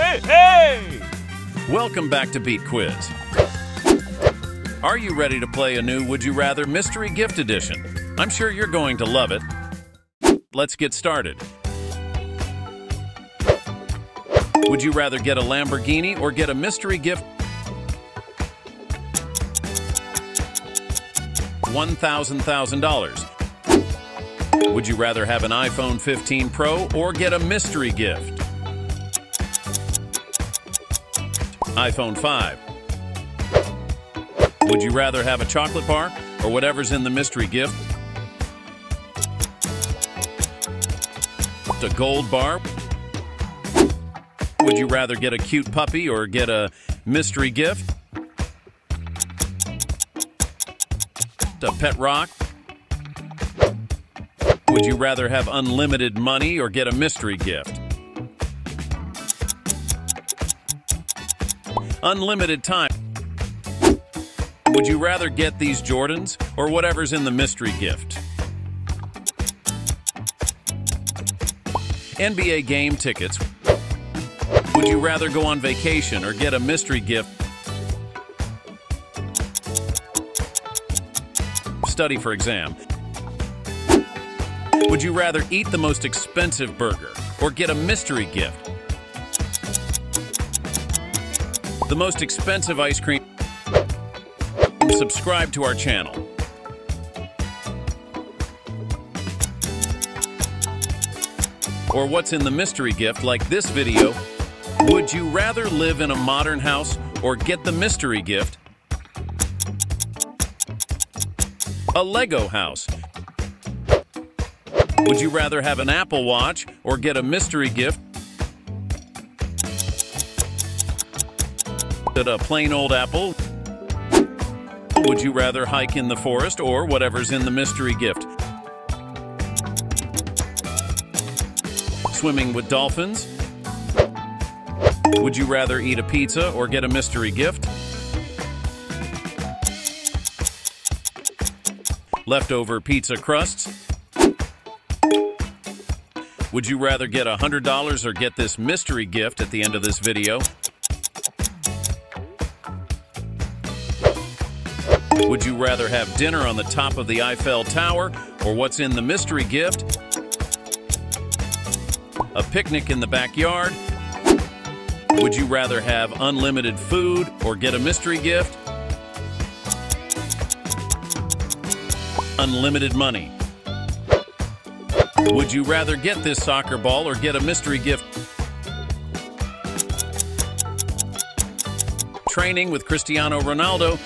Hey, hey! Welcome back to Beat Quiz. Are you ready to play a new Would You Rather Mystery Gift Edition? I'm sure you're going to love it. Let's get started. Would you rather get a Lamborghini or get a mystery gift? $1,000. Would you rather have an iPhone 15 Pro or get a mystery gift? iPhone 5. Would you rather have a chocolate bar or whatever's in the mystery gift? A gold bar? Would you rather get a cute puppy or get a mystery gift? A pet rock? Would you rather have unlimited money or get a mystery gift? Unlimited time. Would you rather get these Jordans or whatever's in the mystery gift? NBA game tickets. Would you rather go on vacation or get a mystery gift? Study for exam. Would you rather eat the most expensive burger or get a mystery gift? The most expensive ice cream. Subscribe to our channel. Or what's in the mystery gift like this video? Would you rather live in a modern house or get the mystery gift? A Lego house. Would you rather have an Apple Watch or get a mystery gift? A plain old apple? Would you rather hike in the forest or whatever's in the mystery gift? Swimming with dolphins? Would you rather eat a pizza or get a mystery gift? Leftover pizza crusts? Would you rather get $100 or get this mystery gift at the end of this video? Would you rather have dinner on the top of the Eiffel Tower or what's in the mystery gift? A picnic in the backyard? Would you rather have unlimited food or get a mystery gift? Unlimited money. Would you rather get this soccer ball or get a mystery gift? Training with Cristiano Ronaldo.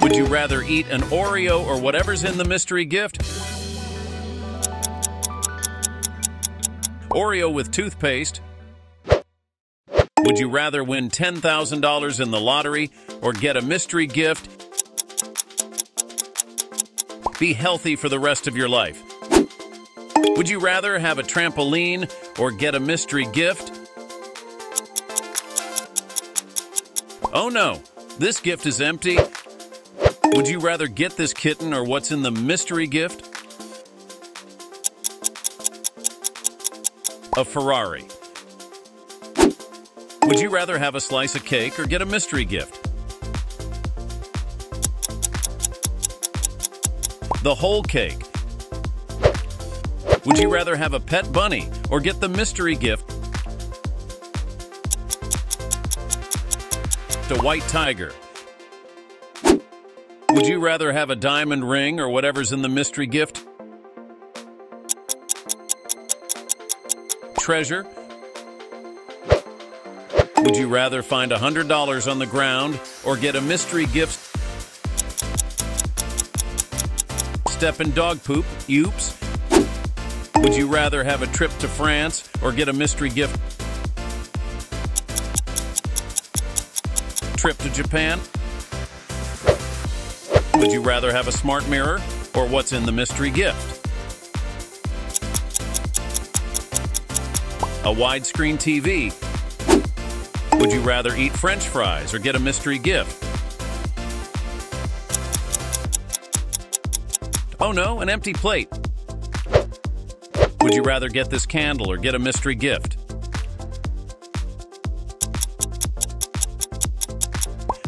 Would you rather eat an Oreo or whatever's in the mystery gift? Oreo with toothpaste? Would you rather win $10,000 in the lottery or get a mystery gift? Be healthy for the rest of your life. Would you rather have a trampoline or get a mystery gift? Oh no, this gift is empty. Would you rather get this kitten or what's in the mystery gift? A Ferrari. Would you rather have a slice of cake or get a mystery gift? The whole cake. Would you rather have a pet bunny or get the mystery gift? A white tiger. Would you rather have a diamond ring or whatever's in the mystery gift? Treasure? Would you rather find $100 on the ground or get a mystery gift? Step in dog poop, oops. Would you rather have a trip to France or get a mystery gift? Trip to Japan? Would you rather have a smart mirror or what's in the mystery gift? A widescreen TV. Would you rather eat French fries or get a mystery gift? Oh no, an empty plate. Would you rather get this candle or get a mystery gift?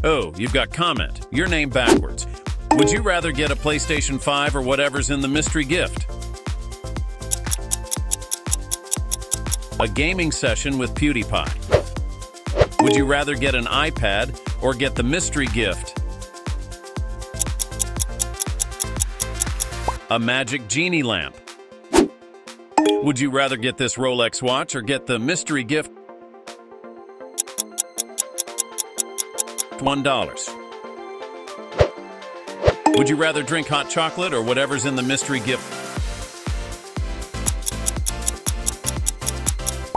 Oh, you've got comment. Your name backwards. Would you rather get a PlayStation 5 or whatever's in the mystery gift? A gaming session with PewDiePie. Would you rather get an iPad or get the mystery gift? A magic genie lamp. Would you rather get this Rolex watch or get the mystery gift? $1. Would you rather drink hot chocolate or whatever's in the mystery gift?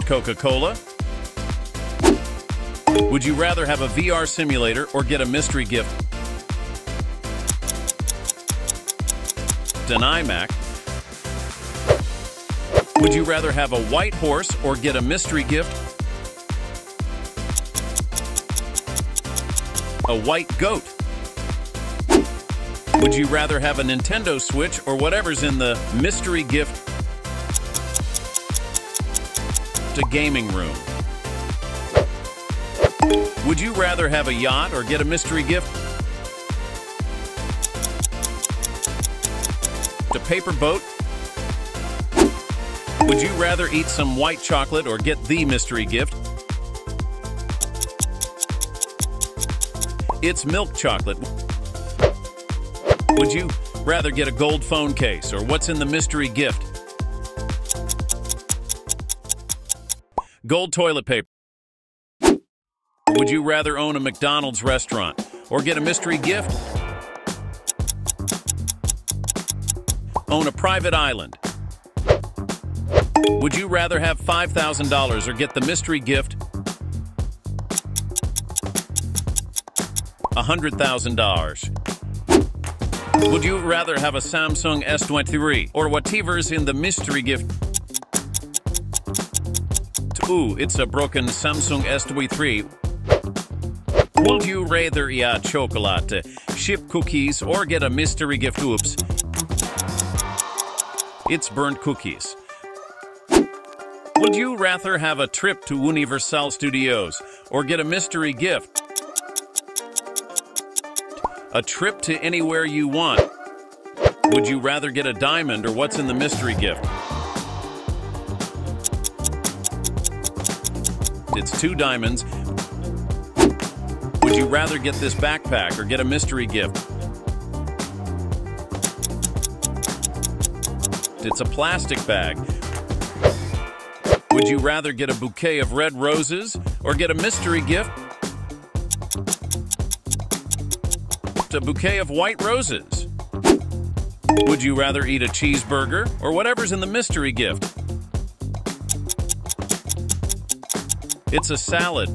Coca-Cola? Would you rather have a VR simulator or get a mystery gift? An iMac? Would you rather have a white horse or get a mystery gift? A white goat? Would you rather have a Nintendo Switch or whatever's in the mystery gift? A gaming room? Would you rather have a yacht or get a mystery gift? A paper boat? Would you rather eat some white chocolate or get the mystery gift? It's milk chocolate. Would you rather get a gold phone case or what's in the mystery gift? Gold toilet paper. Would you rather own a McDonald's restaurant or get a mystery gift? Own a private island. Would you rather have $5,000 or get the mystery gift? $100,000. Would you rather have a Samsung S23 or whatever's in the mystery gift? Ooh, it's a broken Samsung S23. Would you rather eat chocolate, chip cookies, or get a mystery gift? Oops. It's burnt cookies. Would you rather have a trip to Universal Studios or get a mystery gift? A trip to anywhere you want. Would you rather get a diamond or what's in the mystery gift? It's 2 diamonds. Would you rather get this backpack or get a mystery gift? It's a plastic bag. Would you rather get a bouquet of red roses or get a mystery gift? A bouquet of white roses. Would you rather eat a cheeseburger or whatever's in the mystery gift? It's a salad.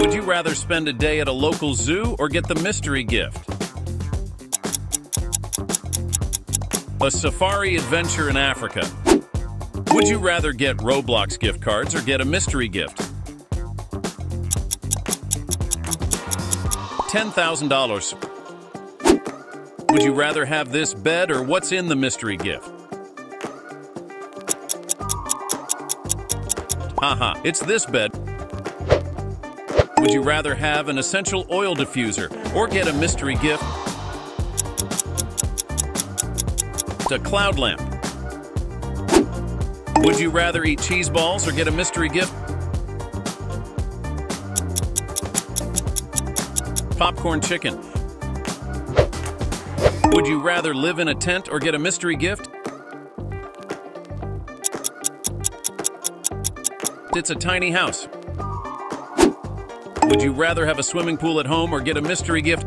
Would you rather spend a day at a local zoo or get the mystery gift? A safari adventure in Africa. Would you rather get Roblox gift cards or get a mystery gift? $10,000. Would you rather have this bed or what's in the mystery gift? Haha, it's this bed. Would you rather have an essential oil diffuser or get a mystery gift? A cloud lamp. Would you rather eat cheese balls or get a mystery gift? Popcorn chicken. Would you rather live in a tent or get a mystery gift? It's a tiny house. Would you rather have a swimming pool at home or get a mystery gift?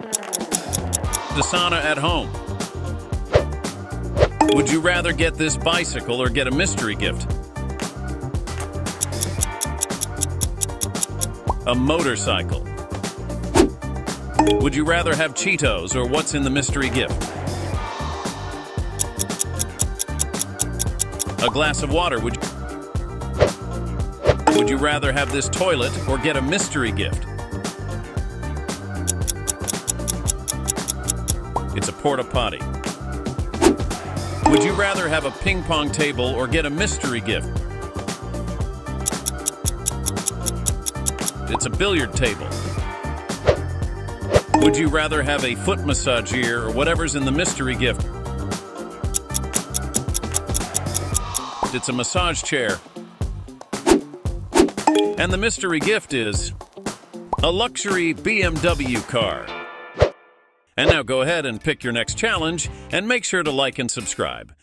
The sauna at home. Would you rather get this bicycle or get a mystery gift? A motorcycle. Would you rather have Cheetos or what's in the mystery gift? A glass of water. Would you rather have this toilet or get a mystery gift? It's a porta potty. Would you rather have a ping pong table or get a mystery gift? it's a billiard table. Would you rather have a foot massage here or whatever's in the mystery gift? It's a massage chair. And the mystery gift is a luxury BMW car. And now go ahead and pick your next challenge and make sure to like and subscribe.